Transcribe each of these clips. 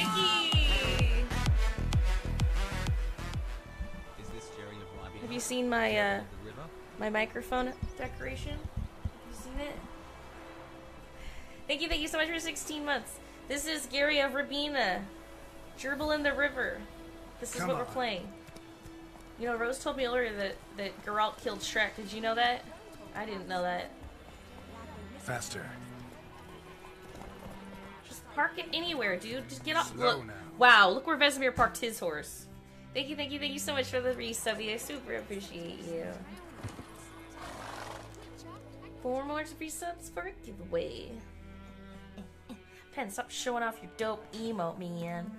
Icky! Is this Jerry of Lobby? Have you seen my my microphone decoration? Have you seen it? Thank you so much for 16 months. This is Gary of Rabina. Gerbil in the River. This is what we're playing. You know, Rose told me earlier that Geralt killed Shrek. Did you know that? I didn't know that. Faster. Just park it anywhere, dude. Just get off. Look. Wow, look where Vesemir parked his horse. Thank you so much for the resubby. I super appreciate you. 4 more resubs for a giveaway. Pen, stop showing off your dope emote, man.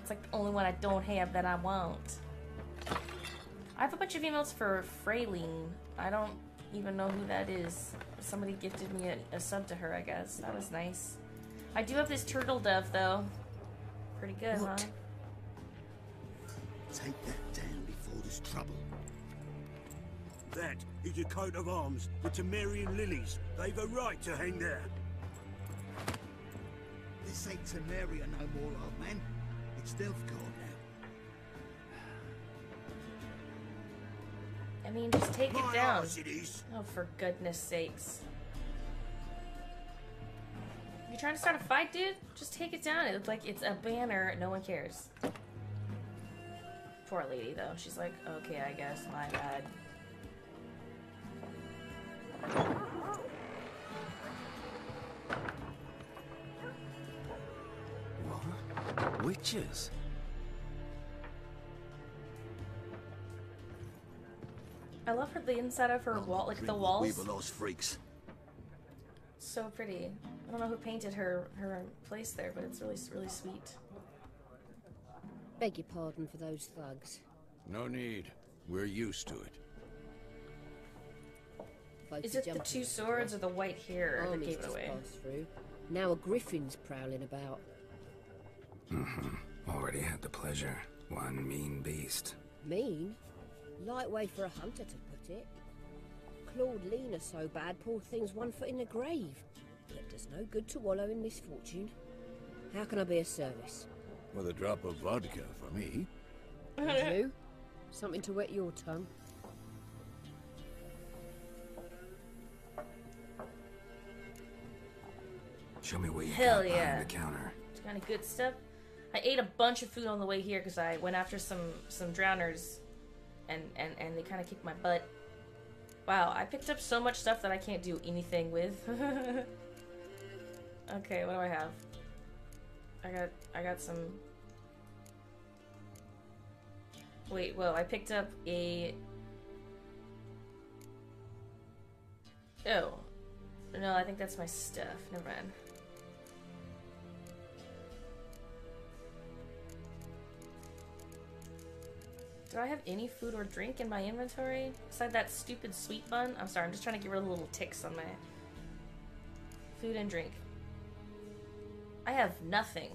It's like the only one I don't have that I want. I have a bunch of emails for Frayleen. I don't even know who that is. Somebody gifted me a sub to her, I guess. That was nice. I do have this turtle dove, though. Pretty good, huh? Take that down before there's trouble. That is your coat of arms, the Temerian lilies. They've a right to hang there. This ain't Temeria no more, old man. It's Delphco now. I mean, just take it down. Oh, for goodness sakes. You trying to start a fight, dude? Just take it down. It looks like it's a banner. No one cares. Poor lady, though. She's like, okay, I guess. My bad. What? Witches? I love her, the inside of her wall, like the walls. We were those freaks. So pretty. I don't know who painted her place there, but it's really sweet. Beg your pardon for those thugs. No need. We're used to it. Is it the two swords or the white hair that gave it away? Now a griffin's prowling about. Already had the pleasure. One mean beast. Mean? Light way for a hunter to put it. Clawed Lena so bad, poor thing's 1 foot in the grave. It does no good to wallow in misfortune. How can I be of service? With a drop of vodka for me. You? Something to wet your tongue. Show me where you got behind the counter. It's kind of good stuff. I ate a bunch of food on the way here because I went after some drowners, and they kind of kicked my butt. Wow, I picked up so much stuff that I can't do anything with. Okay, what do I have? I got some. Wait, whoa! I picked up a. Oh. No, I think that's my stuff. Never mind. Do I have any food or drink in my inventory? Besides that stupid sweet bun? I'm sorry, I'm just trying to get rid of the little ticks on my... Food and drink. I have nothing.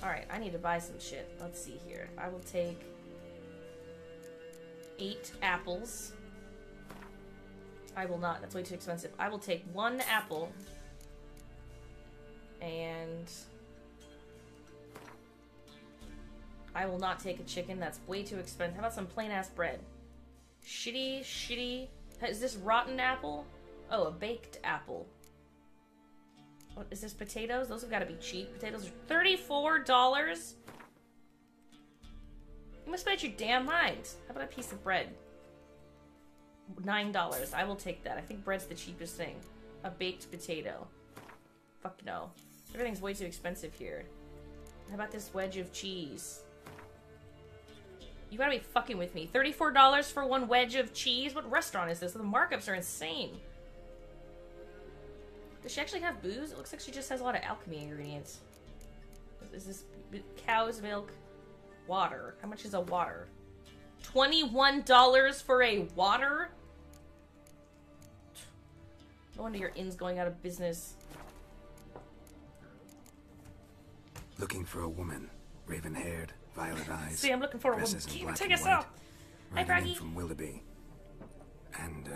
Alright, I need to buy some shit. Let's see here. I will take... 8 apples. I will not. That's way too expensive. I will take 1 apple and I will not take a chicken. That's way too expensive. How about some plain ass bread? Shitty. Is this rotten apple? Oh, a baked apple. What, is this potatoes? Those have got to be cheap. Potatoes are $34? You must be out your damn mind. How about a piece of bread? $9. I will take that. I think bread's the cheapest thing. A baked potato. Fuck no. Everything's way too expensive here. How about this wedge of cheese? You gotta be fucking with me. $34 for 1 wedge of cheese? What restaurant is this? The markups are insane. Does she actually have booze? It looks like she just has a lot of alchemy ingredients. Is this cow's milk? Water. How much is a water? $21 for a water? No wonder your inn's going out of business. Looking for a woman. Raven-haired, violet eyes. See, I'm looking for a woman. Take us out! Hi, Froggy. From Willoughby. And,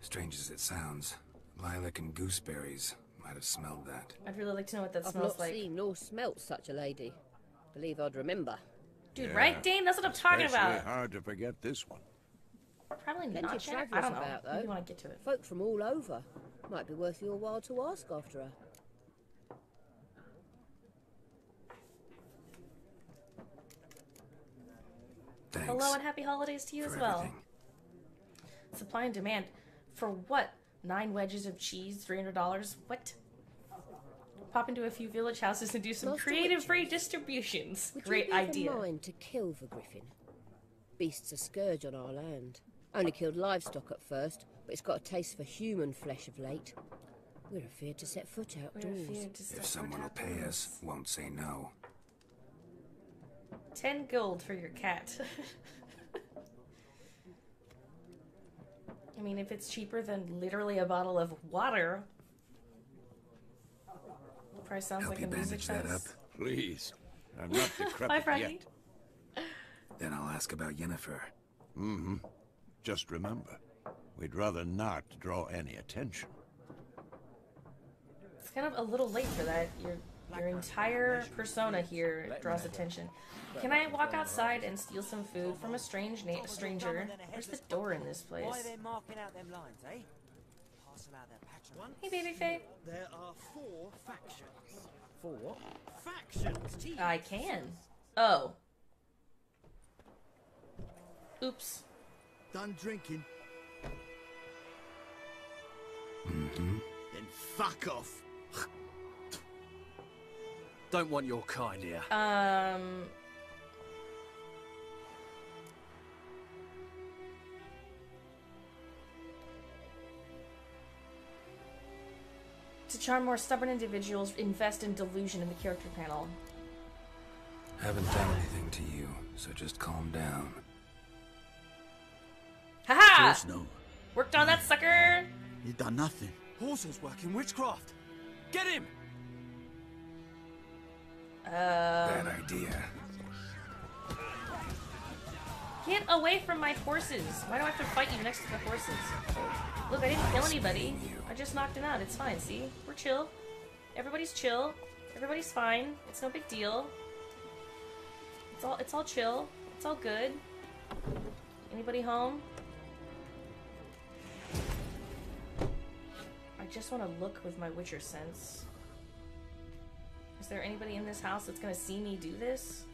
strange as it sounds, lilac and gooseberries I'd have smelled that. I'd really like to know what that smells like. I've not seen nor smelt such a lady. Believe I'd remember. Dude, yeah. Right, Dane? That's what I'm talking about. It's hard to forget this one. Probably not, Jack. I don't know. About, though. You want to get to it. Folk from all over. Might be worth your while to ask after her. Thanks. Hello and happy holidays to you as well. Everything. Supply and demand. For what? 9 wedges of cheese, $300? What? Pop into a few village houses and do some creative redistributions. Great idea. Would you be mind to kill the griffin? Beast's a scourge on our land. Only killed livestock at first, but it's got a taste for human flesh of late. We're afraid to set foot outdoors. If someone will pay us, won't say no. 10 gold for your cat. I mean, if it's cheaper than literally a bottle of water, the price sounds like a music fest. Please, I'm not decrepit yet. Then I'll ask about Yennefer. Mm-hmm. Just remember, we'd rather not draw any attention. It's kind of a little late for that. Your entire persona here draws attention. Can I walk outside and steal some food from a stranger? Where's the door in this place? Why are they marking out them lines, eh? Pass them out their patron. Hey, baby Faye. There are 4 factions. 4 factions. I can. Oh. Oops. Done drinking. Mm-hmm. Then fuck off. Don't want your kind here. To charm more stubborn individuals, invest in delusion in the character panel. Haven't done anything to you, so just calm down. Haha! -ha! No. Worked on that sucker! You done nothing. Horses work in witchcraft. Get him! Bad idea. Get away from my horses! Why do I have to fight you next to the horses? Look, I didn't kill anybody. I just knocked him out. It's fine, see? We're chill. Everybody's chill. Everybody's fine. It's no big deal. It's all chill. It's all good. Anybody home? I just want to look with my Witcher sense. Is there anybody in this house that's gonna see me do this?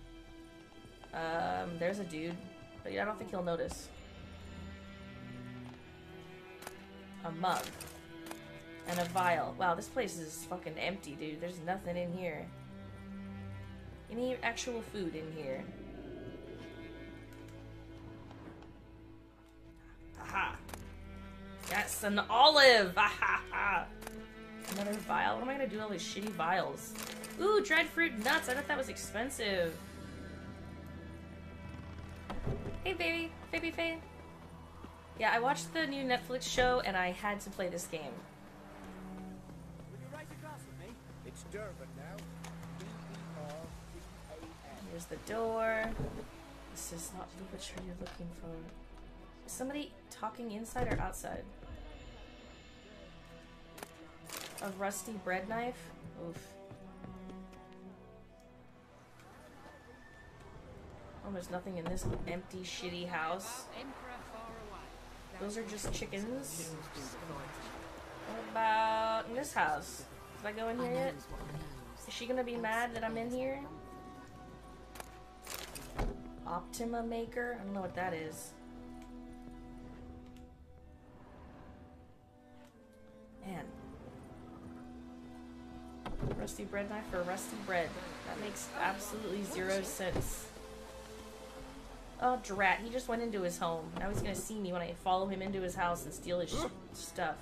There's a dude, but I don't think he'll notice. A mug. And a vial. Wow, this place is fucking empty, dude. There's nothing in here. Any actual food in here? Aha! Yes, an olive! Aha! Another vial? What am I gonna do with all these shitty vials? Ooh, dried fruit nuts! I thought that was expensive. Hey, baby. Baby Faye. Yeah, I watched the new Netflix show and I had to play this game. Would you raise a glass with me? It's Durban now. D-E-R-V-A-N. Here's the door. This is not the Witcher you're looking for. Is somebody talking inside or outside? A rusty bread knife? Oof. Oh, there's nothing in this empty, shitty house. Those are just chickens. What about in this house? Did I go in here yet? Is she gonna be mad that I'm in here? Optima maker? I don't know what that is. Man. Rusty bread knife for rusty bread. That makes absolutely 0 sense. Oh, drat. He just went into his home. Now he's gonna see me when I follow him into his house and steal his stuff.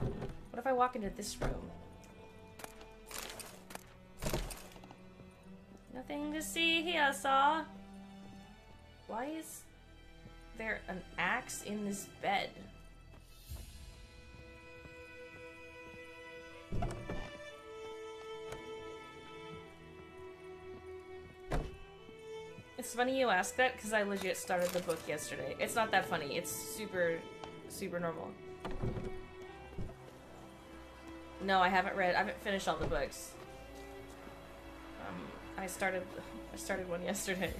What if I walk into this room? Nothing to see here, saw. Why is there an axe in this bed? It's funny you ask that, because I legit started the book yesterday. It's not that funny. It's super, super normal. No, I haven't finished all the books. I started one yesterday.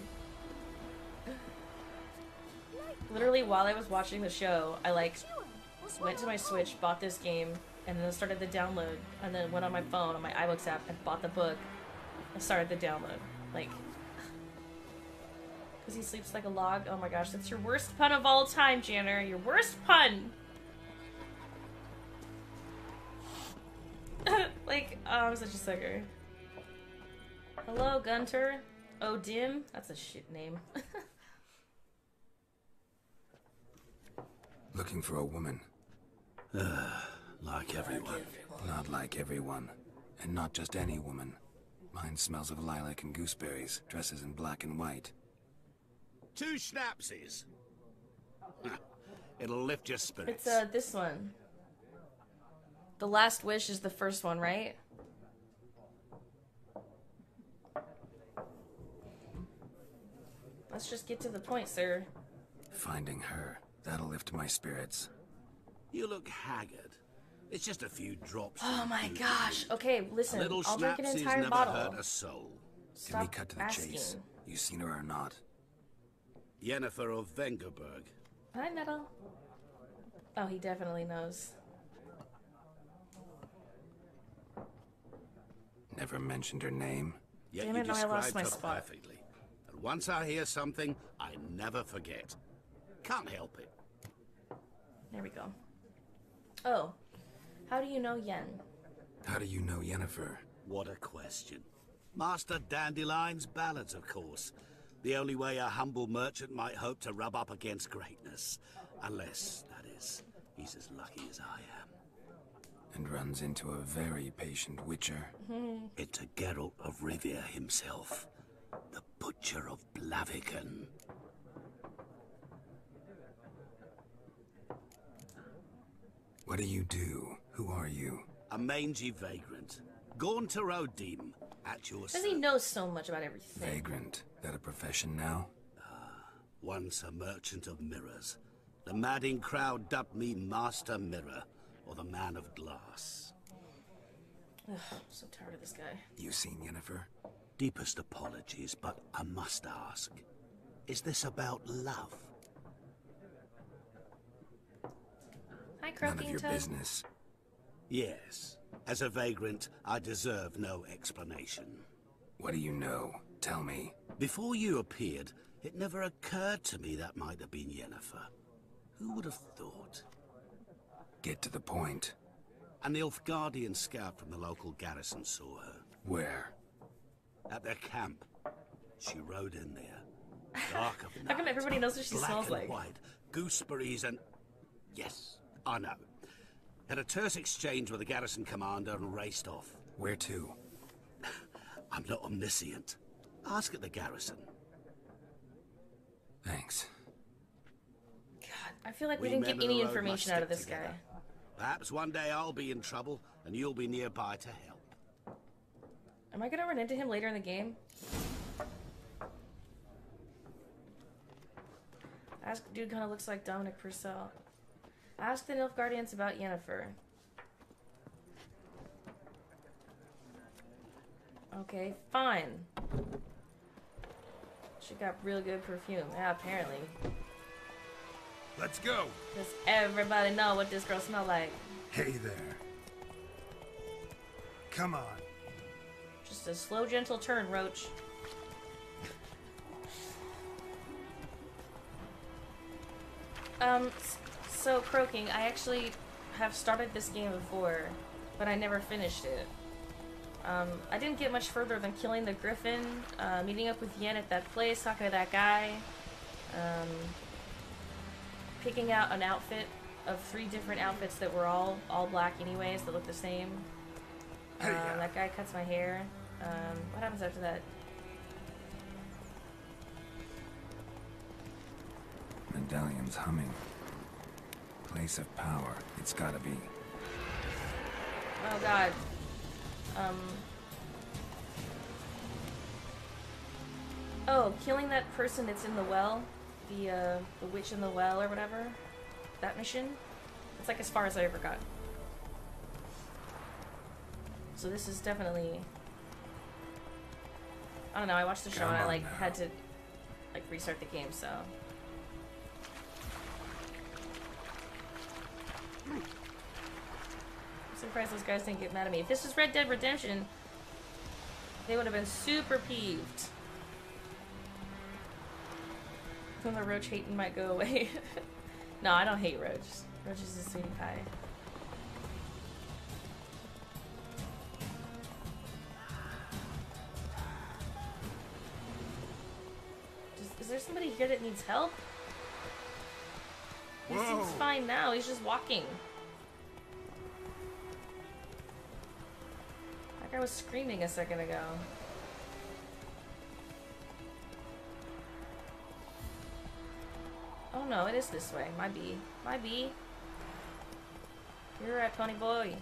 Literally while I was watching the show, I like went to my Switch, bought this game, and then I started the download, and then went on my phone, on my iBooks app, and bought the book, and started the download. Like, because he sleeps like a log? Oh my gosh, that's your worst pun of all time, Janner. Your worst pun! Like, oh, I'm such a sucker. Hello, Gaunter O'Dimm. That's a shit name. Looking for a woman. Like everyone. Not like everyone. And not just any woman. Mine smells of lilac and gooseberries, dresses in black and white. 2 schnapsies. It'll lift your spirits. It's this one. The Last Wish is the first one, right? Let's just get to the point, sir. Finding her. That'll lift my spirits. You look haggard. It's just a few drops. Oh my gosh. Okay, listen. I'll drink an entire bottle. Never hurt a soul. Can we cut to the chase? You seen her or not? Yennefer of Vengerberg. Hi, Nettle. Oh, he definitely knows. Never mentioned her name. Damn it, I lost my spot. Perfectly. And once I hear something, I never forget. Can't help it. There we go. Oh. How do you know Yen? How do you know Yennefer? What a question. Master Dandelion's ballads, of course. The only way a humble merchant might hope to rub up against greatness. Unless, that is, he's as lucky as I am. And runs into a very patient witcher. It's a Geralt of Rivia himself. The butcher of Blaviken. What do you do? Who are you? A mangy vagrant. Gaunter O'Dimm, at your service. Does he know so much about everything? Vagrant. That a profession now? Once a merchant of mirrors. The madding crowd dubbed me Master Mirror, or the Man of Glass. Ugh, I'm so tired of this guy. You seen Yennefer? Deepest apologies, but I must ask. Is this about love? Hi, None of your business. Yes. As a vagrant, I deserve no explanation. What do you know? Tell me. Before you appeared, it never occurred to me that might have been Yennefer. Who would have thought? Get to the point. An Nilfgaardian scout from the local garrison saw her. Where? At their camp. She rode in there. Dark of night. How come everybody knows what she smells like? Black and white, gooseberries and... Yes, I know. Had a terse exchange with the garrison commander and raced off. Where to? I'm not omniscient. Ask at the garrison. Thanks. God, I feel like we didn't get any information out of this guy. Perhaps one day I'll be in trouble and you'll be nearby to help. Am I gonna run into him later in the game? Ask dude kinda looks like Dominic Purcell. Ask the Nilfgaardians about Yennefer. Okay, fine. She got real good perfume. Yeah, apparently. Let's go. Does everybody know what this girl smells like? Hey there. Come on. Just a slow, gentle turn, Roach. So croaking, I actually have started this game before, but I never finished it. I didn't get much further than killing the griffin, meeting up with Yen at that place, talking to that guy, picking out an outfit of 3 different outfits that were all black anyways, that look the same. That guy cuts my hair. What happens after that? Medallion's humming. Place of power, it's gotta be. Oh god. Oh, killing that person that's in the well, the witch in the well or whatever. That mission. It's like as far as I ever got. So this is definitely... I don't know, I watched the show and I like had to like restart the game, so... I'm surprised those guys didn't get mad at me. If this was Red Dead Redemption, they would have been super peeved. Then the Roach hating might go away. No, I don't hate Roach. Roach is a sweetie pie. Is there somebody here that needs help? He seems fine now, he's just walking. That guy was screaming a second ago. Oh no, it is this way. My bee. You're right, pony boy.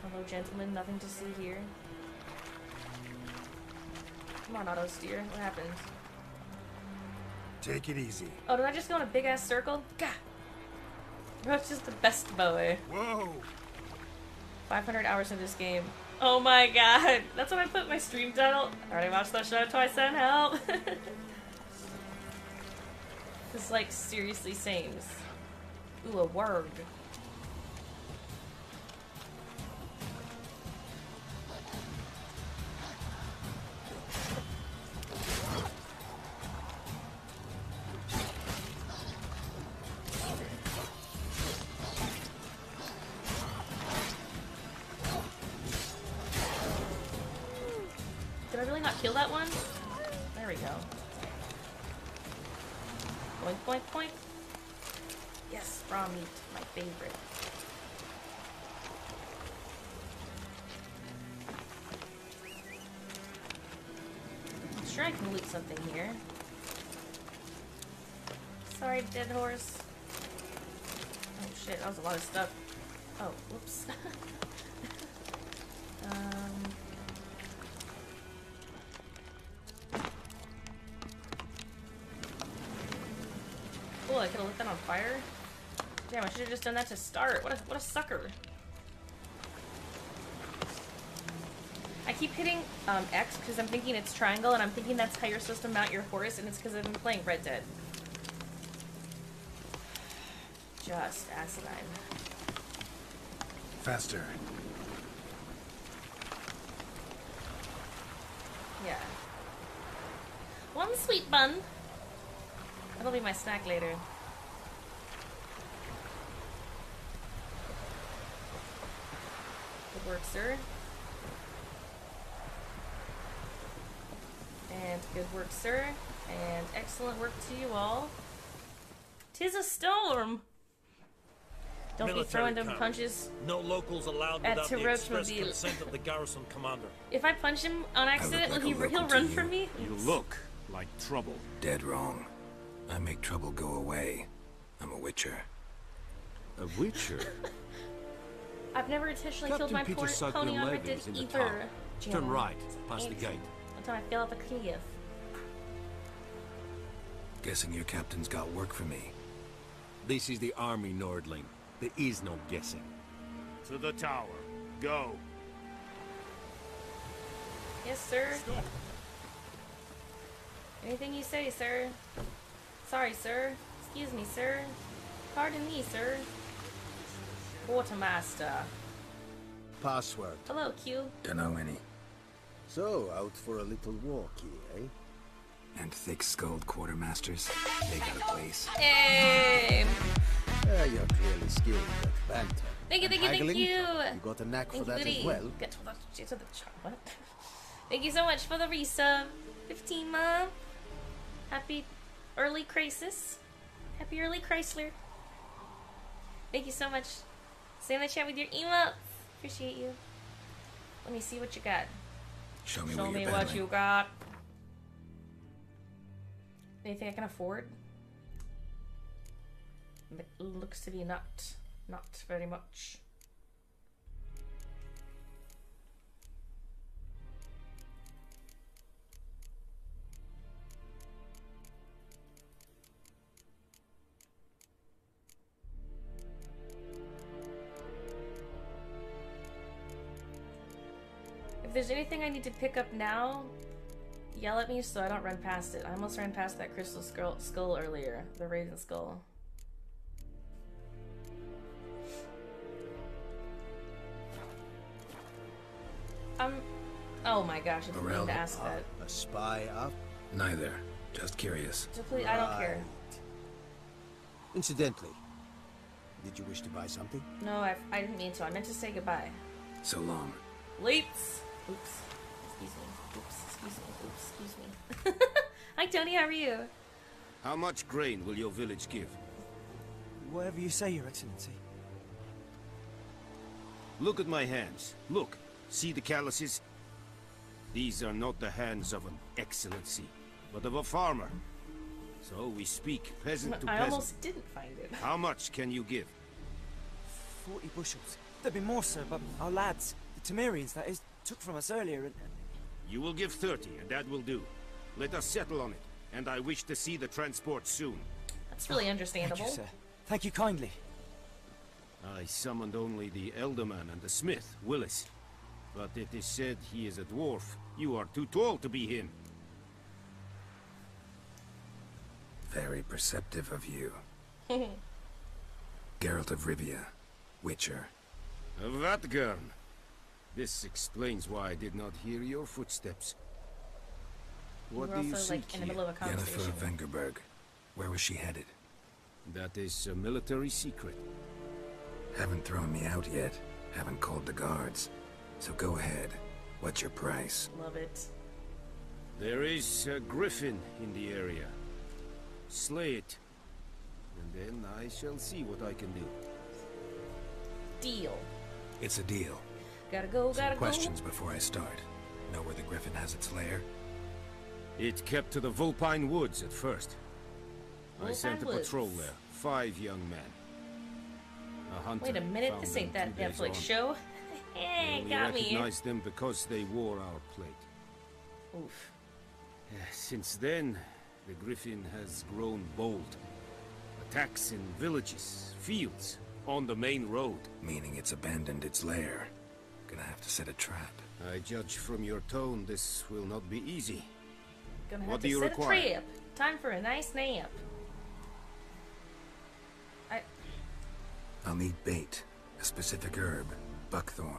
Hello, gentlemen. Nothing to see here. Come on, auto steer. What happened? Take it easy. Oh, did I just go in a big ass circle? Gah! Roach is the best boy. Whoa! 500 hours in this game. Oh my god! That's what I put my stream title. I already watched that show twice on help. This like seriously sames. Ooh, a word. Dead horse. Oh shit, that was a lot of stuff. Oh, whoops. Cool, I could have lit that on fire. Damn, I should have just done that to start. What a sucker. I keep hitting X because I'm thinking it's triangle and I'm thinking that's how you're supposed to mount your horse, and it's because I've been playing Red Dead. Just asinine. Faster. Yeah. One sweet bun. That'll be my snack later. Good work, sir. And good work, sir. And excellent work to you all. 'Tis a storm. Don't Military be throwing them punches. No locals allowed without the express consent of the garrison commander. If I punch him on accident, like he'll run from me. You look like trouble. Dead wrong. I make trouble go away. I'm a Witcher. A Witcher? I've never intentionally killed my poor pony on Red Dead either. Turn right, past the gate. Until I fell off a cliff. Guessing your captain's got work for me. This is the army, Nordling. There is no guessing. To the tower. Go. Yes, sir. Stop. Anything you say, sir. Sorry, sir. Excuse me, sir. Pardon me, sir. Quartermaster. Password. Hello, Q. Dunno any. So, out for a little walk here, eh? And thick-skulled quartermasters, they got a place. Hey! You're clearly skilled at banter. Thank you. You got a knack for that as well. Thank you so much for the resub. 15 mom. Happy early crisis. Happy early Chrysler. Thank you so much. Stay in the chat with your emotes. Appreciate you. Let me see what you got. Show me what you got. Anything I can afford? It looks to be not very much. if there's anything I need to pick up now, yell at me so I don't run past it. I almost ran past that crystal skull earlier, the raisin skull. Oh my gosh, I didn't mean to ask that. A spy up? Neither. Just curious. So please, I don't care. Incidentally, did you wish to buy something? No, I didn't mean to. I meant to say goodbye. So long. Leaps! Oops. Excuse me. Oops. Excuse me. Oops. Excuse me. Hi, Tony. How are you? How much grain will your village give? Whatever you say, Your Excellency. Look at my hands. Look. See the calluses? These are not the hands of an excellency, but of a farmer. So we speak peasant to peasant. I almost didn't find it. How much can you give? 40 bushels. There'd be more, sir, but our lads, the Temerians, that is, took from us earlier and... You will give 30, and that will do. Let us settle on it, and I wish to see the transport soon. That's really understandable. Thank you, sir. Thank you kindly. I summoned only the Elderman and the smith, Willis. But it is said he is a dwarf. You are too tall to be him. Very perceptive of you. Geralt of Rivia, Witcher. Vatgern. This explains why I did not hear your footsteps. What do you seek here? Yennefer of Vengerberg. Where was she headed? That is a military secret. Haven't thrown me out yet. Haven't called the guards. So go ahead. What's your price? Love it. There is a griffin in the area. Slay it, and then I shall see what I can do. Deal. It's a deal. Gotta go, gotta go. Some questions before I start. Know where the griffin has its lair? It kept to the Vulpine Woods at first. I sent a patrol there. 5 young men. A hunter. Wait a minute, this ain't that Netflix show. Hey, got me. We recognized them because they wore our plate. Oof. Since then, the griffin has grown bold. Attacks in villages, fields, on the main road. Meaning it's abandoned its lair. Gonna have to set a trap. I judge from your tone, this will not be easy. Gonna have to set a trap. Time for a nice nap. I'll need bait, a specific herb. Buckthorn.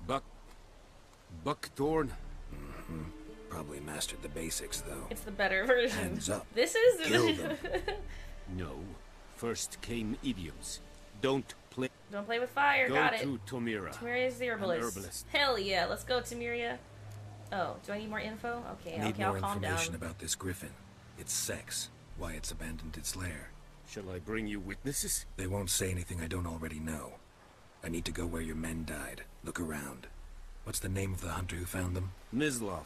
Buckthorn? Mm-hmm. Probably mastered the basics, though. It's the better version. Hands up. This is... Kill them. No. First came idioms. Don't play... Don't play with fire. Go Got it. Go to Tomira. Tomira is the herbalist. Hell yeah. Let's go, Tomira. Oh, do I need more info? Okay, I'll calm down. Need more information about this griffin. Its sex. Why it's abandoned its lair. Shall I bring you witnesses? They won't say anything I don't already know. I need to go where your men died. Look around. What's the name of the hunter who found them? Nizlov.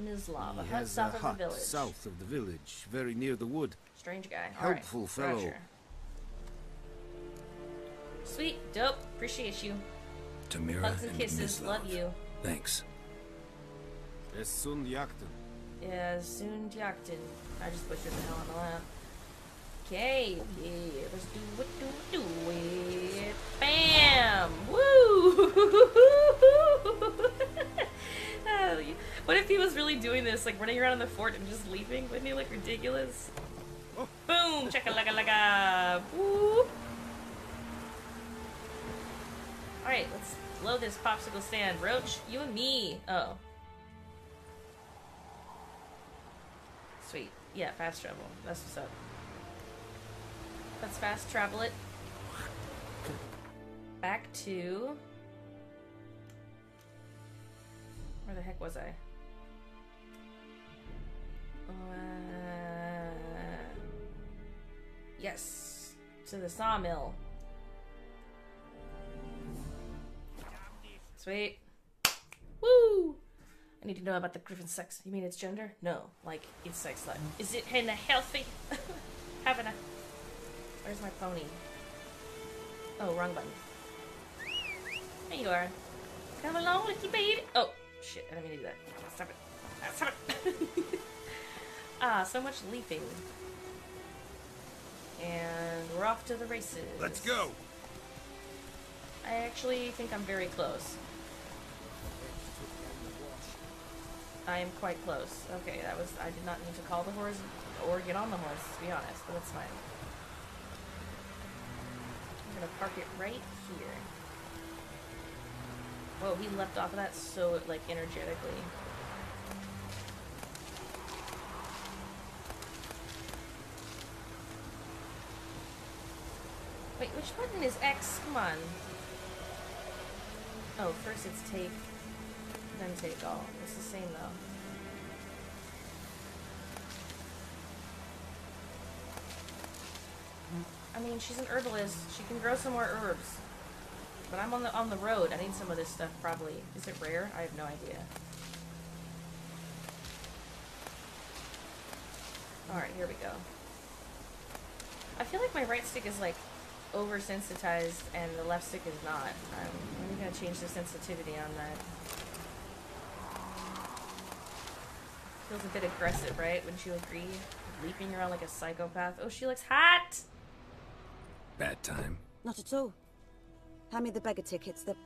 Nizlov, a hut south of the village. South of the village, very near the wood. Strange guy. Helpful fellow. Roger. Sweet, dope, appreciate you. Tomira Hugs and kisses, Nizlov. Love you. Thanks. Esundjakten. I just butchered the hell out of that. Okay, yeah, let's do it, do it, do it. Bam! Woo! What if he was really doing this, like running around in the fort and just leaping? Wouldn't he look ridiculous? Oh. Boom! Chaka-laka-laka! Woo! Alright, let's load this popsicle stand. Roach, you and me! Uh oh. Sweet. Yeah, fast travel. That's what's up. Let's fast travel it. Back to... Where the heck was I? Yes! To the sawmill. Sweet. Woo! I need to know about the griffin's sex. You mean its gender? No. Like, its sex life. Is it kinda healthy? Having a... Where's my pony? Oh, wrong button. There you are. Come along, little baby. Oh, shit. I didn't mean to do that. Stop it. Stop it. Ah, so much leaping. And we're off to the races. Let's go. I actually think I'm very close. I am quite close. Okay, that was... I did not need to call the horse or get on the horse, to be honest, but that's fine. I'm gonna park it right here. Whoa, he leapt off of that so, like, energetically. Wait, which button is X? Come on. Oh, first it's take, then take all. It's the same though. I mean, she's an herbalist. She can grow some more herbs. But I'm on the road. I need some of this stuff probably. Is it rare? I have no idea. All right, here we go. I feel like my right stick is like oversensitized and the left stick is not. I'm gonna change the sensitivity on that. Feels a bit aggressive, right? Wouldn't you agree? Leaping around like a psychopath. Oh, she looks hot! Bad time. Not at all. Hand me the beggar tickets. The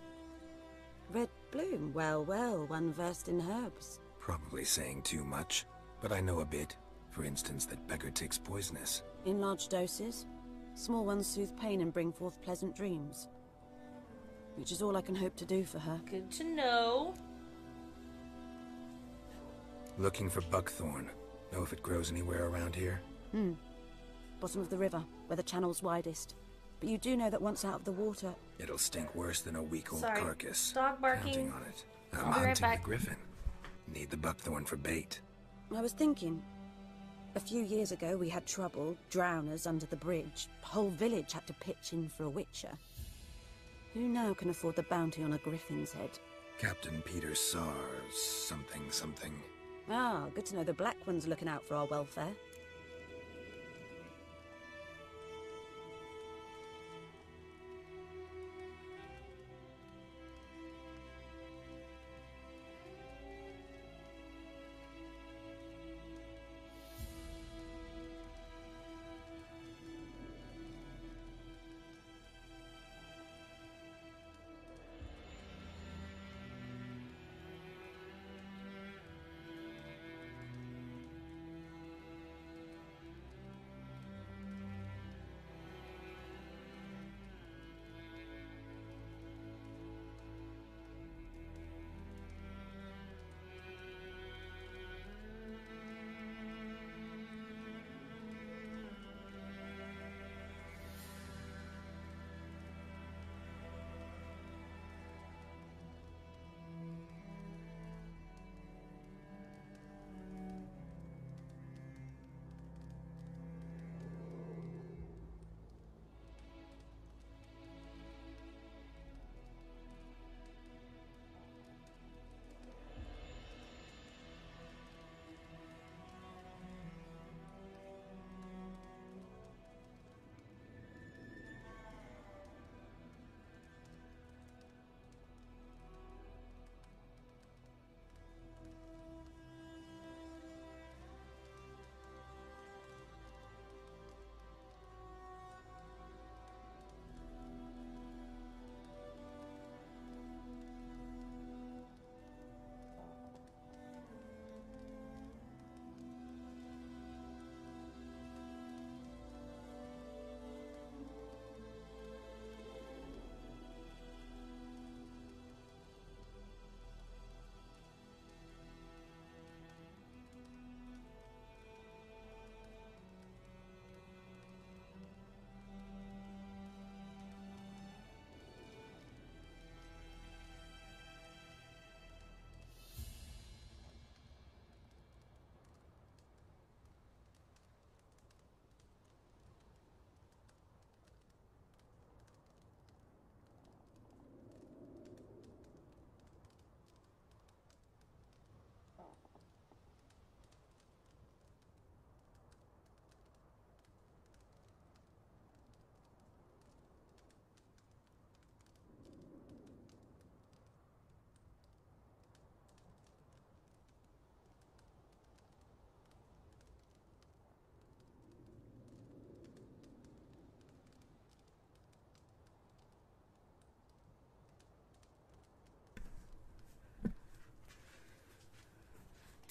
red bloom. Well, well, one versed in herbs. Probably saying too much, but I know a bit. For instance, that beggar tick's poisonous. In large doses. Small ones soothe pain and bring forth pleasant dreams. Which is all I can hope to do for her. Good to know. Looking for buckthorn. Know if it grows anywhere around here? Bottom of the river, where the channel's widest. But you do know that once out of the water... It'll stink worse than a week-old carcass. Dog barking. Counting on it. I'm hunting the griffin. Need the buckthorn for bait. I was thinking... A few years ago, we had trouble, drowners under the bridge. The whole village had to pitch in for a witcher. Who now can afford the bounty on a griffin's head? Captain Peter Sars something something. Ah, good to know the black one's looking out for our welfare.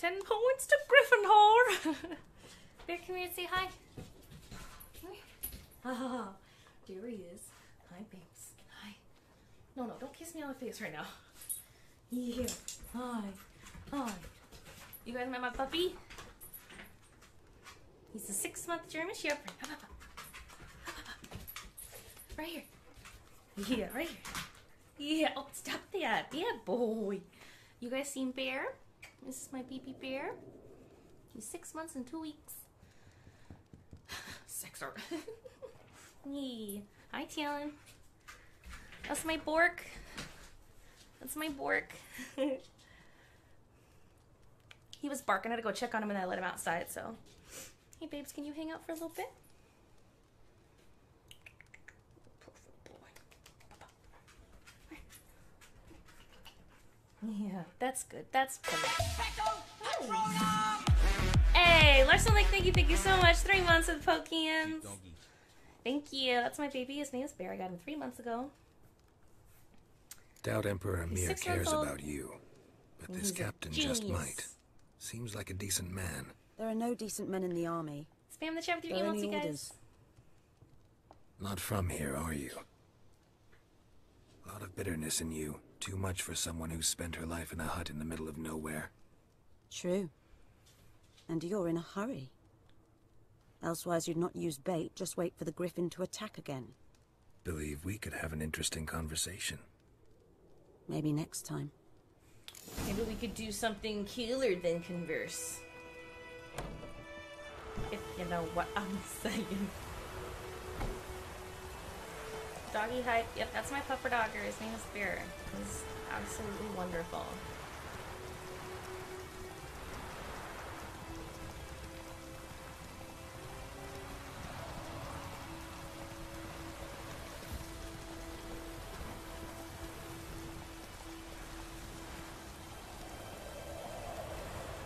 10 points to Gryffindor. Bear, come here and say hi. Oh, there he is. Hi, babes. Hi. No, no, don't kiss me on the face right now. Yeah. Hi. Hi. You guys met my puppy? He's a 6-month German Shepherd. Right here. Yeah, right here. Yeah. Oh, stop that. Yeah, boy. You guys seen Bear? This is my baby Bear. He's 6 months and 2 weeks. 6 or. Yeah. Hi, Talon. That's my Bork. That's my Bork. He was barking. I had to go check on him and I let him outside, so. Hey, babes, can you hang out for a little bit? Yeah, that's good. That's good. Oh. Hey, Larson Lake, thank you so much. 3 months of Pokians. Thank you. That's my baby. His name is Bear. I got him 3 months ago. Doubt Emperor Amir cares about you, but this captain just might. Seems like a decent man. There are no decent men in the army. Spam the chat with your emails, you guys. Not from here, are you? A lot of bitterness in you. Too much for someone who's spent her life in a hut in the middle of nowhere. True. And you're in a hurry. Elsewise you'd not use bait, just wait for the griffin to attack again. Believe we could have an interesting conversation. Maybe next time. Maybe we could do something cooler than converse. If you know what I'm saying. Doggy hype. Yep, that's my pupper dogger. His name is Bear. He's absolutely wonderful.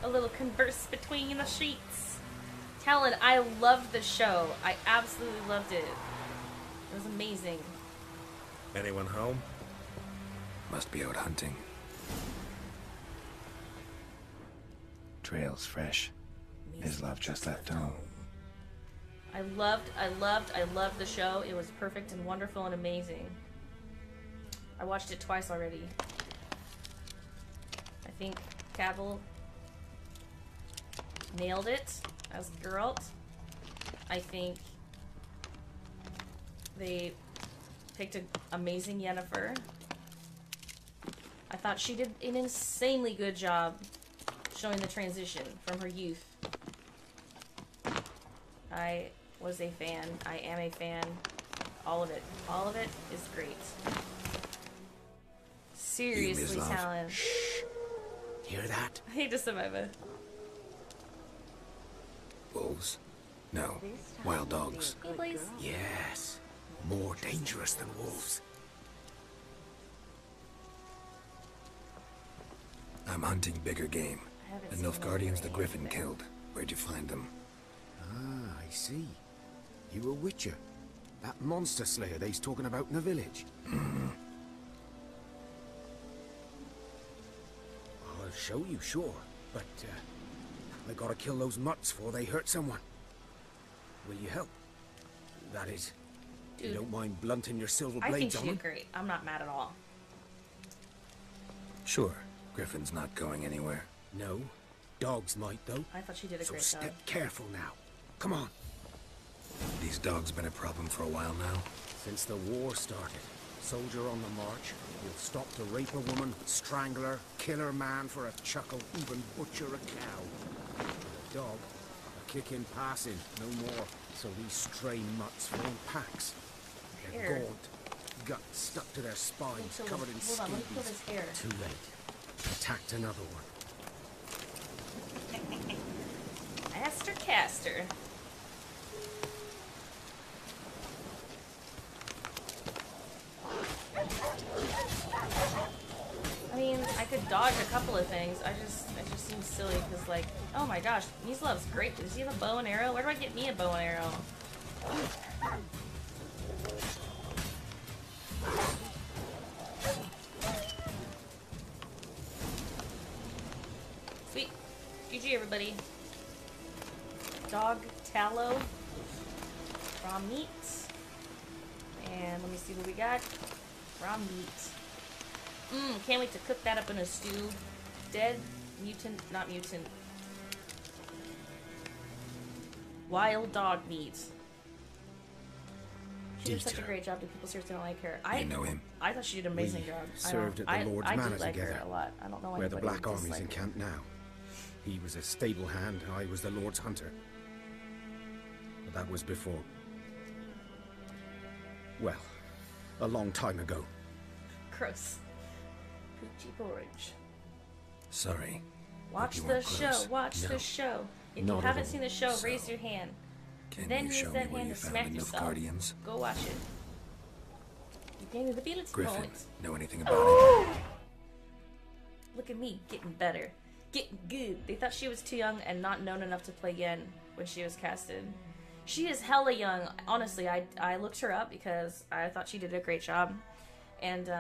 A little converse between the sheets. Talon, I loved the show. I absolutely loved it. It was amazing. Anyone home? Must be out hunting. Trail's fresh. Nizlov just left home. I loved the show. It was perfect and wonderful and amazing. I watched it twice already. I think Cavill nailed it as Geralt. I think they picked an amazing Yennefer. I thought she did an insanely good job showing the transition from her youth. I was a fan. I am a fan. All of it. All of it is great. Seriously, Talon. Shh. Hear that? Hey, just survivor. Wolves? No. Wild dogs. Yes. More dangerous than wolves. I'm hunting bigger game. The Nilfgaardians the Griffin killed. Where'd you find them? Ah, I see. You a Witcher. That monster slayer they's talking about in the village. Mm-hmm. I'll show you, sure. But, I gotta kill those mutts before they hurt someone. Will you help? That is... Dude, you don't mind blunting your silver blades on them? I think you agree. I'm not mad at all. Sure. Griffin's not going anywhere. No. Dogs might, though. I thought she did a great job. So step careful now. Come on. These dogs been a problem for a while now? Since the war started. Soldier on the march. You'll stop to rape a woman, strangle her, kill her man for a chuckle, even butcher a cow. A dog, a kick in passing, no more. So these stray mutts form packs. They're gaunt, gut stuck to their spines, covered in scabies. Too late. Attacked another one. Master Caster. I mean, I could dodge a couple of things. I just seem silly because, like, oh my gosh, Nizlov's great. Does he have a bow and arrow? Where do I get me a bow and arrow? Sweet. GG, everybody. Dog tallow, raw meat, and let me see what we got. Raw meat. Mmm, can't wait to cook that up in a stew. Dead mutant, not mutant. Wild dog meat. She did such a great job. Do people seriously don't like her? I know him. I thought she did an amazing job. Served at the Lord's Manor together. A lot. I don't know where the Black Army's encamped now. He was a stable hand. I was the Lord's hunter. But that was before. Well, a long time ago. Gross. Poochie porridge. Sorry. Watch the show. Watch the show. If you haven't seen the show, raise your hand. Then use that hand to smack yourself. Go watch it. You gained the ability points. Know anything about it? Look at me getting better, getting good. They thought she was too young and not known enough to play Yen when she was casted. She is hella young. Honestly, I looked her up because I thought she did a great job, and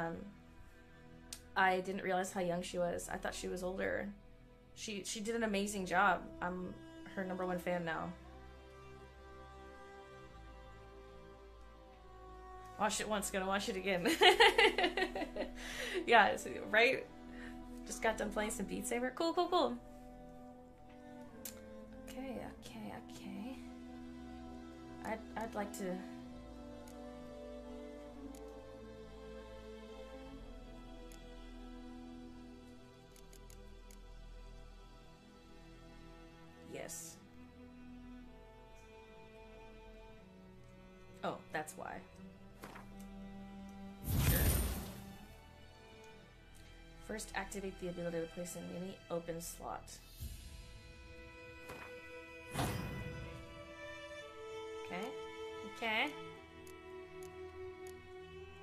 I didn't realize how young she was. I thought she was older. She did an amazing job. I'm her #1 fan now. Watch it once, gonna watch it again. Yeah, right? Just got done playing some Beat Saber. Cool, cool, cool. Okay, okay, okay. I'd like to... Yes. Oh, that's why. First, activate the ability to place in any open slot. Okay. Okay.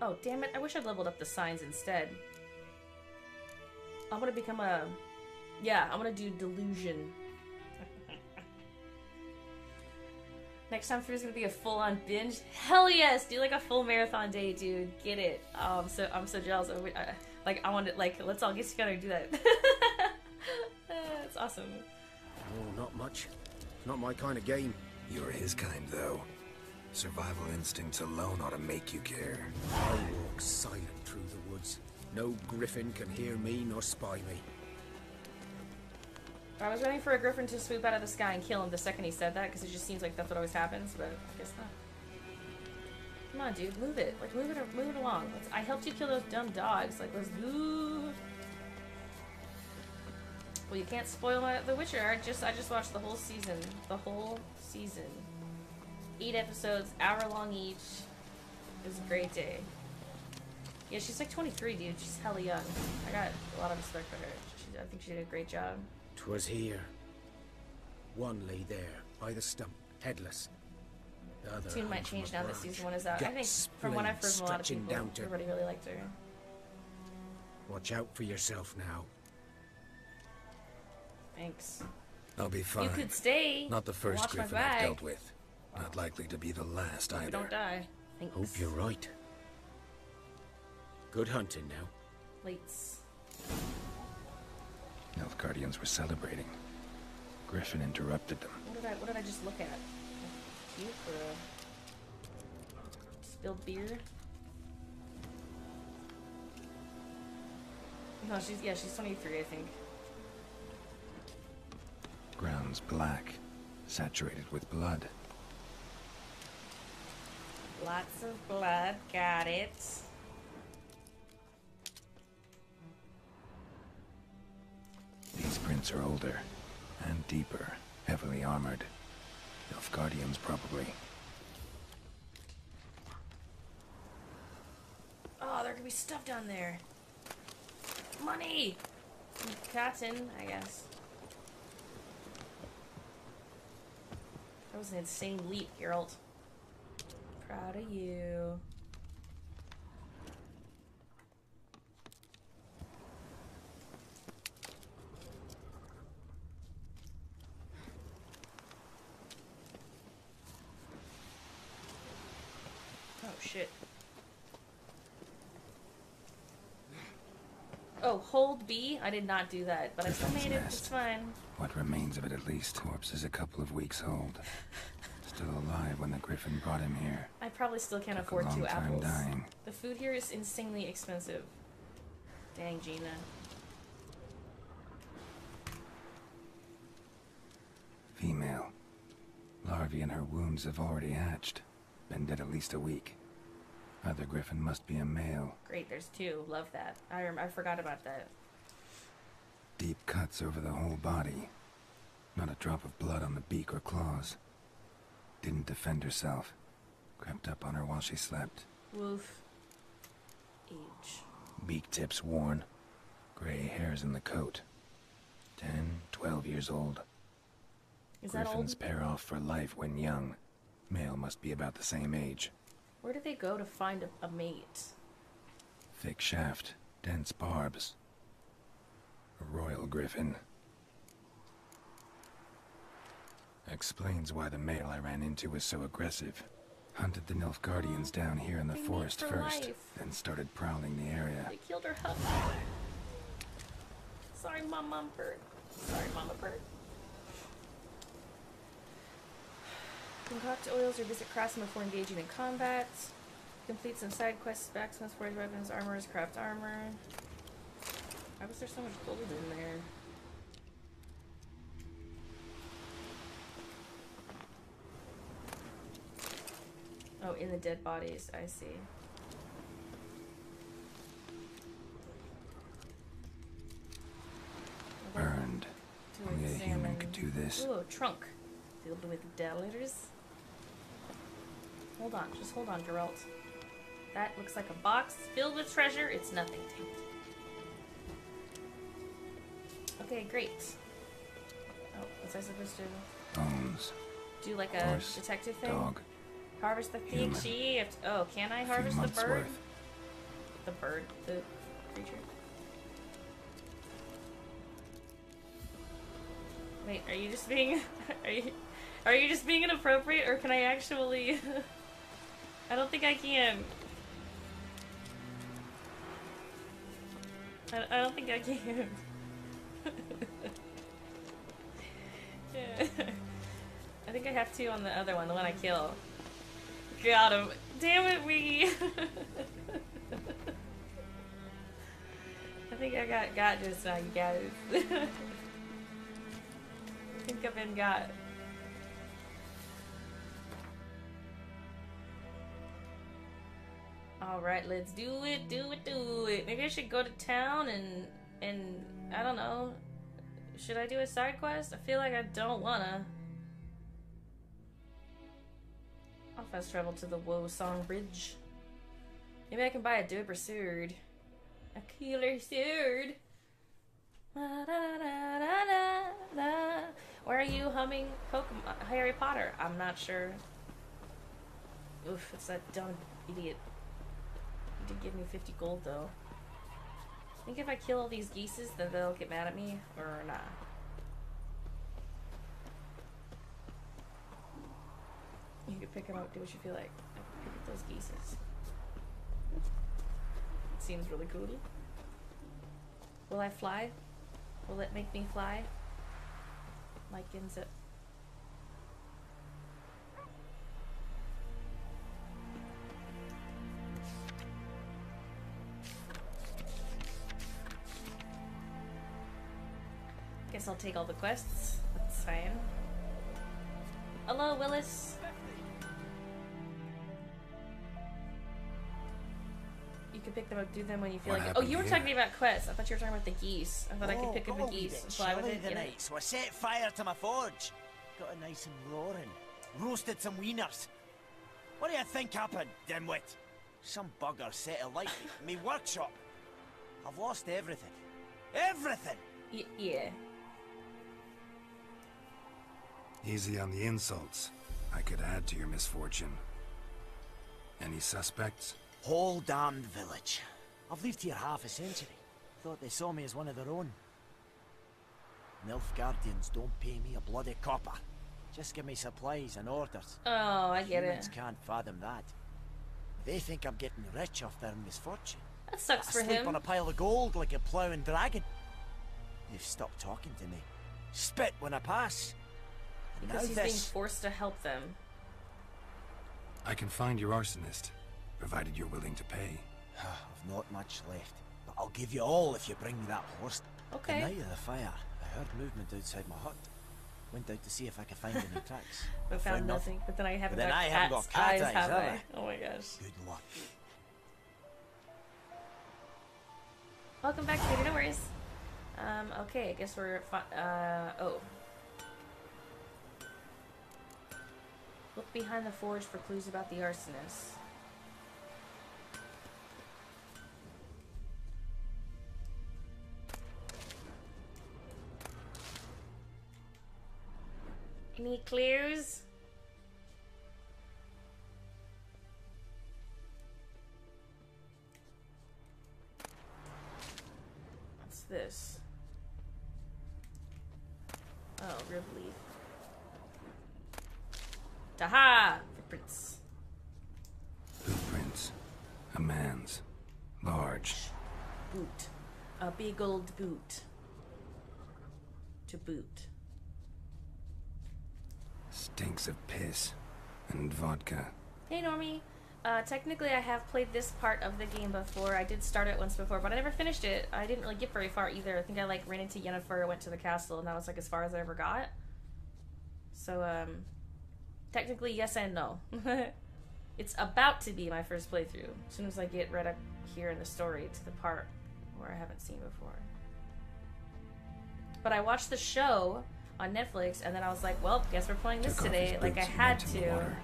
Oh, damn it. I wish I'd leveled up the signs instead. I'm gonna become a... Yeah, I'm gonna do delusion. Next time through is gonna be a full-on binge. Hell yes! Do like a full marathon day, dude. Get it. Oh, I'm so jealous. Like, I want to, like, let's all get together and do that. That's awesome. Oh, not much. It's not my kind of game. You're his kind, though. Survival instincts alone ought to make you care. I walk silent through the woods. No griffin can hear me nor spy me. I was waiting for a griffin to swoop out of the sky and kill him the second he said that, because it just seems like that's what always happens, but I guess not. Come on, dude, move it. Like, move it along. I helped you kill those dumb dogs. Like, let's go. Well, you can't spoil The Witcher. I just watched the whole season. 8 episodes, hour long each. It was a great day. Yeah, she's like 23, dude. She's hella young. I got a lot of respect for her. I think she did a great job. 'Twas here. One lay there, by the stump, headless. The tune might change now that season 1 is out. I think from what I've heard from a lot of people, everybody really liked her. Watch out for yourself now. Thanks. I'll be fine. You could stay. Not the first griffin I've dealt with. Not likely to be the last either. Don't die. Thanks. Hope you're right. Good hunting now. Lates. Nilfgaardians were celebrating. Griffin interrupted them. What did I just look at? You for spilled beer? No, she's 23, I think. Ground's black, saturated with blood. Lots of blood, got it. These prints are older and deeper, heavily armored. Nilfgaardians, probably. Oh, there could be stuff down there. Money! And cotton, I guess. That was an insane leap, Geralt. Proud of you. Oh, hold B? I did not do that, but I still made it. It's fine. What remains of it, at least. Corpse is a couple of weeks old. Still alive when the Griffin brought him here. I probably still can't afford 2 apples. Dying. The food here is insanely expensive. Dang, Gina. Female. Larvae in her wombs have already hatched. Been dead at least a week. Other griffin must be a male. Great, there's 2. Love that. I forgot about that. Deep cuts over the whole body. Not a drop of blood on the beak or claws. Didn't defend herself. Crept up on her while she slept. Woof. Age. Beak tips worn. Gray hairs in the coat. 10, 12 years old. Is Griffins pair off for life when young. Male must be about the same age. Where do they go to find a mate? Thick shaft, dense barbs. A royal griffin. Explains why the male I ran into was so aggressive. Hunted the Nilfgaardians down here in the forest first, then started prowling the area. They killed her husband. Sorry, Mama Bird. Sorry, Mama Bird. Concoct oils or visit craftsmen before engaging in combat. Complete some side quests, backsmiths, forge weapons, armors, craft armor. Why was there so much gold in there? Oh, in the dead bodies, I see. Burned. Only a human could do this. Ooh, trunk. Filled with dead letters. Hold on, just hold on, Geralt. That looks like a box filled with treasure. It's nothing. Okay, great. Oh, was I supposed to bones. Do like a horse, detective thing? Dog, harvest the thief shift. Oh, can I harvest the bird? Worth. The bird, the creature. Wait, are you just being are you just being inappropriate, or can I actually? I don't think I can. I don't think I can. Yeah. I think I have to on the other one, the one I kill. Got him. Damn it, Wiggy. I think I got just now, you guys. I think I've been got. Alright, let's do it, do it, do it. Maybe I should go to town and I don't know. Should I do a side quest? I feel like I don't wanna. I'll fast travel to the Woosong Bridge. Maybe I can buy a doper sword. A killer sword. Da, da, da, da, da. Where are you humming Pokemon? Harry Potter? I'm not sure. Oof, it's that dumb idiot. He did give me 50 gold though. I think if I kill all these geeses, then they'll get mad at me, or not. You can pick them up, do what you feel like. Pick up those geeses. It seems really cool. Will I fly? Will it make me fly? Like in zip. Guess I'll take all the quests. That's fine. Hello, Willis. You can pick them up, do them when you feel like it. Oh, you were talking about quests. I thought you were talking about the geese. I thought I could pick up the geese and fly with it. So I set fire to my forge. Got it nice and roaring. Roasted some wieners. What do you think happened, dimwit? Some bugger set alight me workshop. I've lost everything. Everything. Yeah. Easy on the insults. I could add to your misfortune. Any suspects? Whole damned village. I've lived here half a century. Thought they saw me as one of their own. Nilfgaardians don't pay me a bloody copper. Just give me supplies and orders. Oh, I get it. Humans can't fathom that. They think I'm getting rich off their misfortune. That sucks for him. I sleep on a pile of gold like a plowing dragon. You've stopped talking to me. Spit when I pass. Because he's being forced to help them. I can find your arsonist, provided you're willing to pay. I've not much left, but I'll give you all if you bring me that horse. Okay. The night of the fire, I heard movement outside my hut. Went out to see if I could find any tracks. But found nothing. But then I haven't got cat eyes, have I? Oh my gosh. Good luck. Welcome back, Katie. No worries. Okay, I guess we're look behind the forge for clues about the arsonist. Any clues? What's this? Oh, rib leaf. Aha! Footprints. Footprints. A man's. Large. Boot. A big old boot. To boot. Stinks of piss. And vodka. Hey, Normie. Technically I have played this part of the game before. I did start it once before, but I never finished it. I didn't really get very far either. I think I, like, ran into Yennefer, went to the castle, and that was, like, as far as I ever got. So, technically, yes and no. It's about to be my first playthrough. As soon as I get right up here in the story to the part where I haven't seen before. But I watched the show on Netflix, and then I was like, well, guess we're playing this today. Like, I had to.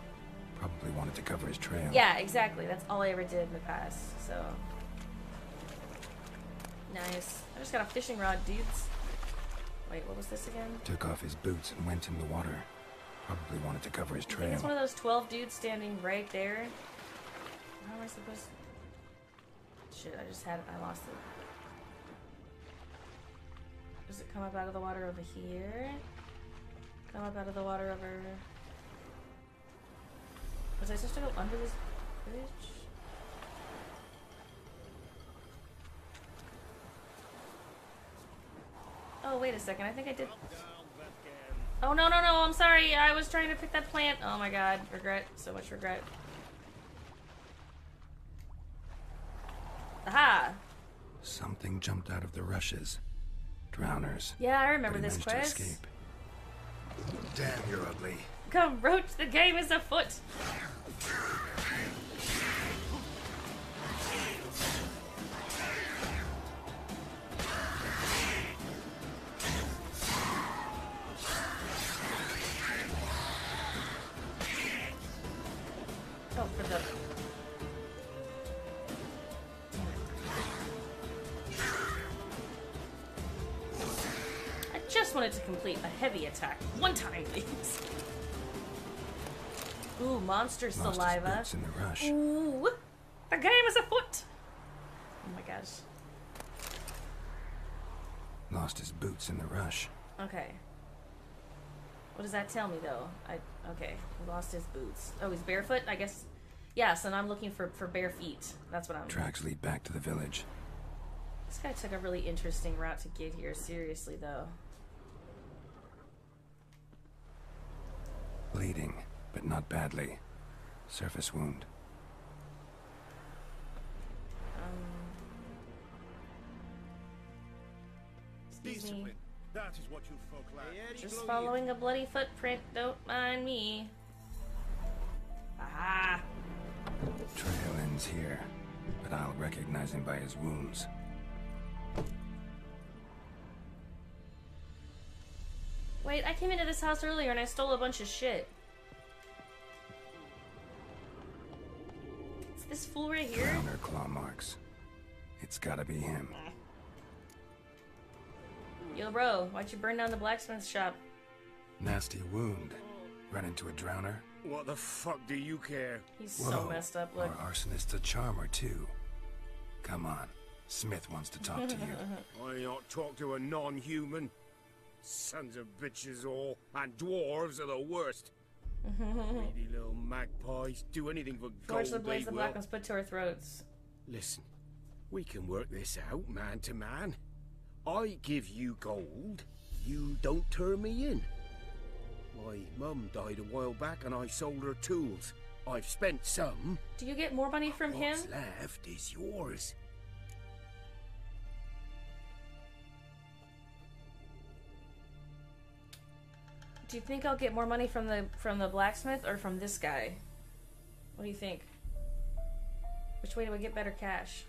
Probably wanted to cover his trail. Yeah, exactly. That's all I ever did in the past, so. Nice. I just got a fishing rod, dudes. Wait, what was this again? Took off his boots and went in the water. Probably wanted to cover his trail. I think it's one of those 12 dudes standing right there. How am I supposed to... Shit, I just had it. I lost it. Does it come up out of the water over here? Come up out of the water over... Was I supposed to go under this bridge? Oh, wait a second. I think I did... Oh, no, no, no, I'm sorry. I was trying to pick that plant. Oh, my God. Regret. So much regret. Aha! Something jumped out of the rushes. Drowners. Yeah, I remember this quest. Escape. Damn, you're ugly. Come, Roach, the game is afoot. To complete a heavy attack one time, please. Ooh, monster saliva. In the rush. Ooh, the game is afoot. Oh my gosh. Lost his boots in the rush. Okay. What does that tell me, though? Okay. Lost his boots. Oh, he's barefoot, I guess. Yeah. So now I'm looking for bare feet. That's what I'm. Tracks lead back to the village. This guy took a really interesting route to get here. Seriously, though. Bleeding, but not badly. Surface wound. Excuse me. That is what you folk like. Just following a bloody footprint, don't mind me. Aha! Trail ends here, but I'll recognize him by his wounds. Wait, I came into this house earlier and I stole a bunch of shit. Is this fool right here? Counter claw marks. It's gotta be him. Yo, bro, why'd you burn down the blacksmith shop? Nasty wound. Run into a drowner? What the fuck do you care? He's so messed up, look. Our arsonist's a charmer, too. Come on, Smith wants to talk to you. Why not talk to a non-human? Sons of bitches all, and dwarves are the worst. Greedy little magpies do anything for gold. Forge the blades of blackness put to our throats. Listen, We can work this out man to man. I give you gold, you don't turn me in. My mum died a while back and I sold her tools. I've spent some. Do you get more money from him? What's left is yours. Do you think I'll get more money from the blacksmith or from this guy? What do you think? Which way do we get better cash?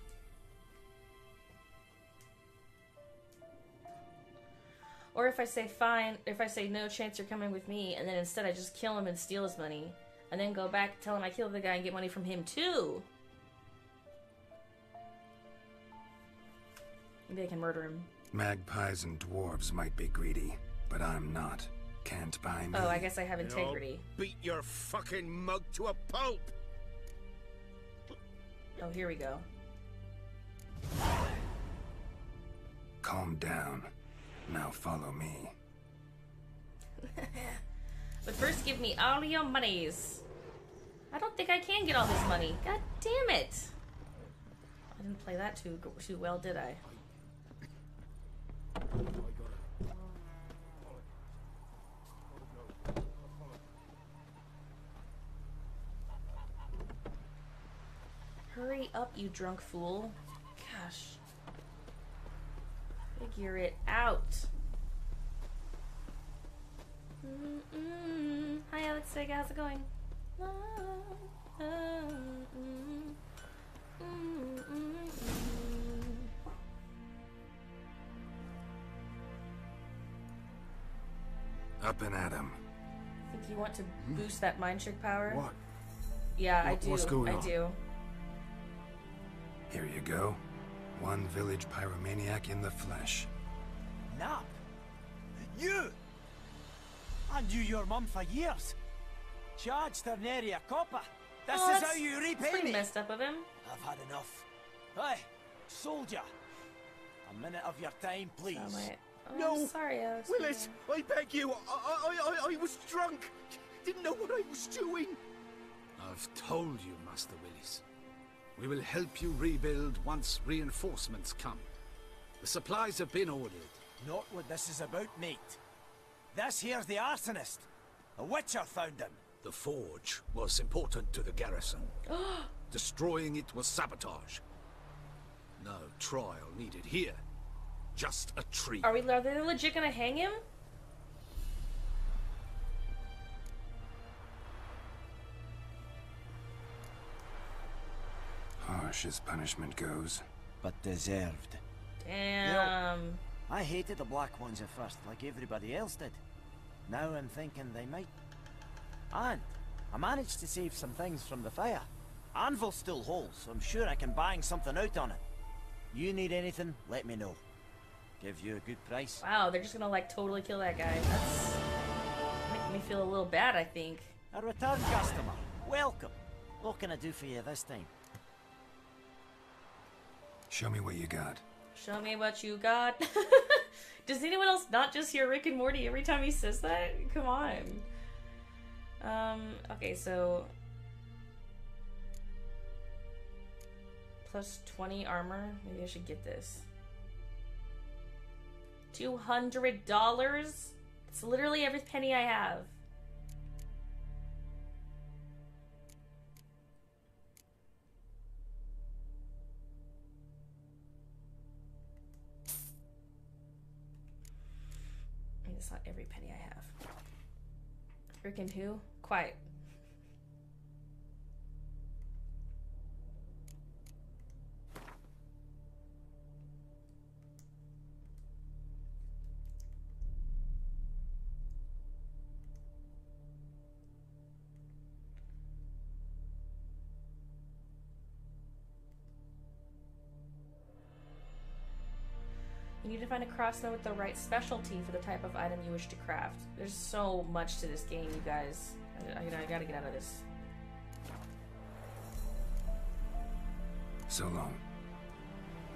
Or if I say fine, if I say no chance you're coming with me, and then instead I just kill him and steal his money, and then go back and tell him I killed the guy and get money from him too. Maybe I can murder him. Magpies and dwarves might be greedy, but I'm not. Can't buy me. Oh, I guess I have integrity. I'll beat your fucking mug to a pulp. Oh, here we go. Calm down. Now follow me. But first give me all your monies. I don't think I can get all this money. God damn it. I didn't play that too well, did I? Hurry up, you drunk fool. Gosh. Figure it out. Hi, Alex. How's it going? Up and at him. Think you want to boost that mind trick power? What? Yeah, I do. What's going on? I do. Here you go. One village pyromaniac in the flesh. Nap! You! I knew your mum for years. Charged her nary a copper. This is how you repay me. Pretty messed up of him. I've had enough. Hey, soldier. A minute of your time, please. Oh, wait. Oh, no, I'm sorry, Alex. Willis, I beg you. I was drunk. Didn't know what I was doing. I've told you, Master Willis. We will help you rebuild once reinforcements come. The supplies have been ordered. Not what this is about, mate. This here's the arsonist. A Witcher found him. The forge was important to the garrison. Destroying it was sabotage. No trial needed here. Just a tree. Are they legit gonna hang him? Harsh as punishment goes, but deserved. Damn. You know, I hated the black ones at first, like everybody else did. Now I'm thinking they might. And I managed to save some things from the fire. Anvil still holds, so I'm sure I can bang something out on it. You need anything, let me know. Give you a good price. Wow, they're just gonna like totally kill that guy. That's making me feel a little bad, I think. A return customer. Welcome. What can I do for you this time? Show me what you got. Show me what you got. Does anyone else not just hear Rick and Morty every time he says that? Come on. Okay, so... Plus 20 armor. Maybe I should get this. $200? It's literally every penny I have. It's not every penny I have. Freaking who? Quiet. You need to find a crossbow with the right specialty for the type of item you wish to craft. There's so much to this game, you guys. I gotta get out of this. So long.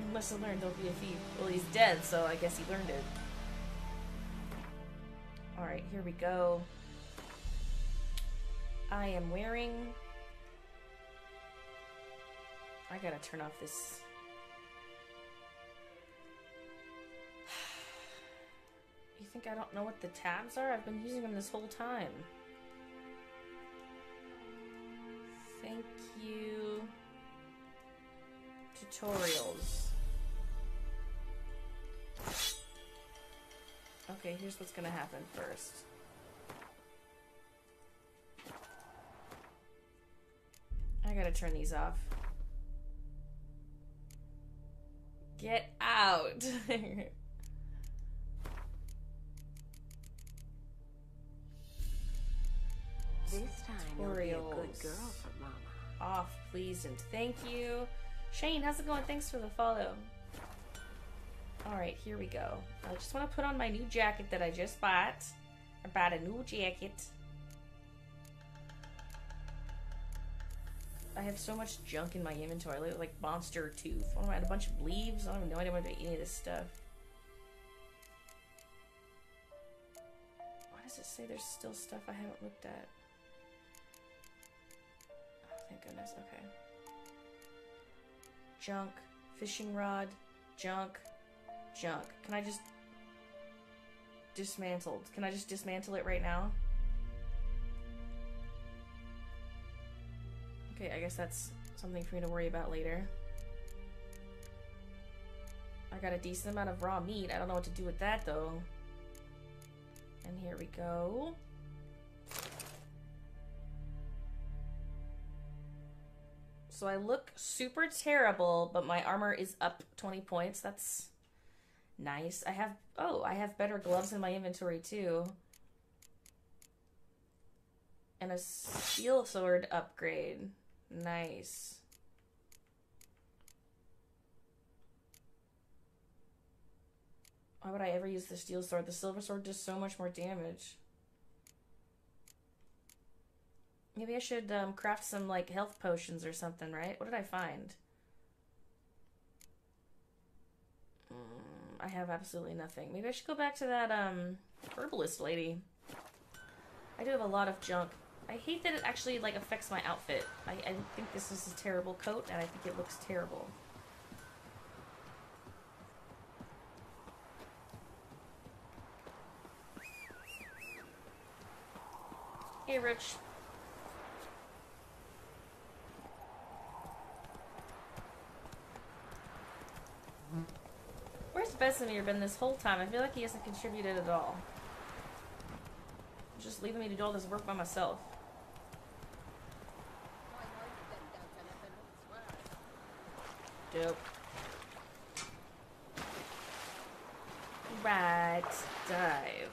You must have learned, don't be a thief. Well, he's dead, so I guess he learned it. Alright, here we go. I am wearing... I gotta turn off this think I don't know what the tabs are? I've been using them this whole time. Thank you. Tutorials. Okay, here's what's gonna happen first. I gotta turn these off. Get out! This time you'll be a good girl for Mama. Off, please, and thank you. Shane, how's it going? Thanks for the follow. Alright, here we go. I just want to put on my new jacket that I just bought. I bought a new jacket. I have so much junk in my inventory. I look like Monster Tooth. I had a bunch of leaves. I don't even know what to do with any of this stuff. Why does it say there's still stuff I haven't looked at? Oh, thank goodness. Okay. Junk. Fishing rod. Junk. Junk. Can I just... dismantled. Can I just dismantle it right now? Okay, I guess that's something for me to worry about later. I got a decent amount of raw meat. I don't know what to do with that, though. And here we go. So I look super terrible, but my armor is up 20 points. That's... nice. I have, oh, I have better gloves in my inventory too. And a steel sword upgrade. Nice. Why would I ever use the steel sword? The silver sword does so much more damage. Maybe I should craft some like health potions or something, right? What did I find? I have absolutely nothing. Maybe I should go back to that herbalist lady. I do have a lot of junk. I hate that it actually like affects my outfit. I think this is a terrible coat and I think it looks terrible. Hey, Roach. Where's Vesemir been this whole time? I feel like he hasn't contributed at all. Just leaving me to do all this work by myself. Dope. Right. Dive.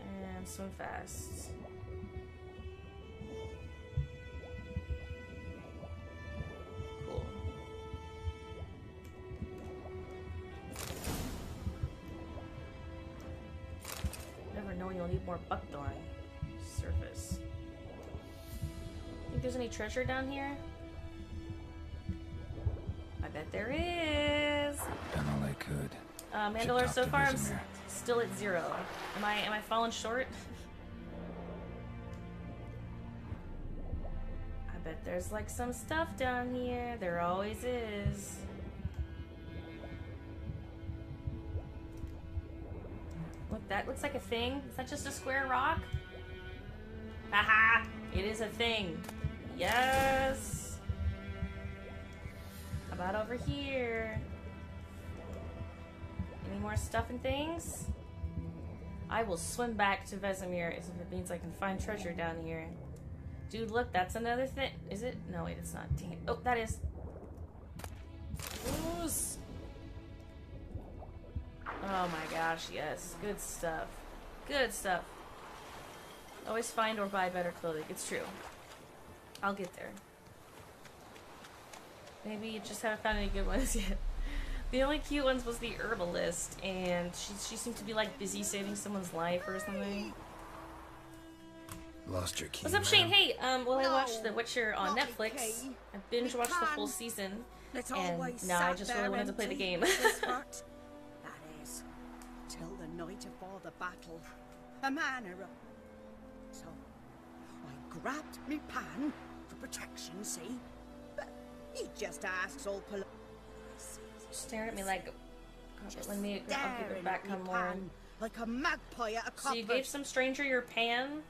And swim fast. You'll need more buckthorn surface. Think there's any treasure down here? I bet there is. Done all I could. Mandalore, so far I'm still at 0. Am I falling short? I bet there's like some stuff down here. There always is. Look, that looks like a thing. Is that just a square rock? Haha! It is a thing. Yes! How about over here? Any more stuff and things? I will swim back to Vesemir if it means I can find treasure down here. Dude, look, that's another thing. Is it? No, wait, it's not. Dang it. Oh, that is. Ooze! Oh my gosh, yes. Good stuff. Good stuff. Always find or buy better clothing. It's true. I'll get there. Maybe you just haven't found any good ones yet. The only cute ones was the herbalist, and she seemed to be like busy saving someone's life or something. Lost your key. What's up, Shane? Hey, well, I watched The Witcher on Netflix. I binge watched the full season, and now I just really wanted to play the game. Till the night before the battle, a man arrived. So I grabbed me pan for protection, see? But he just asks all polite. Staring at me like, Let me. I'll keep it back on one. Like a magpie at a copper. So you gave some stranger your pan?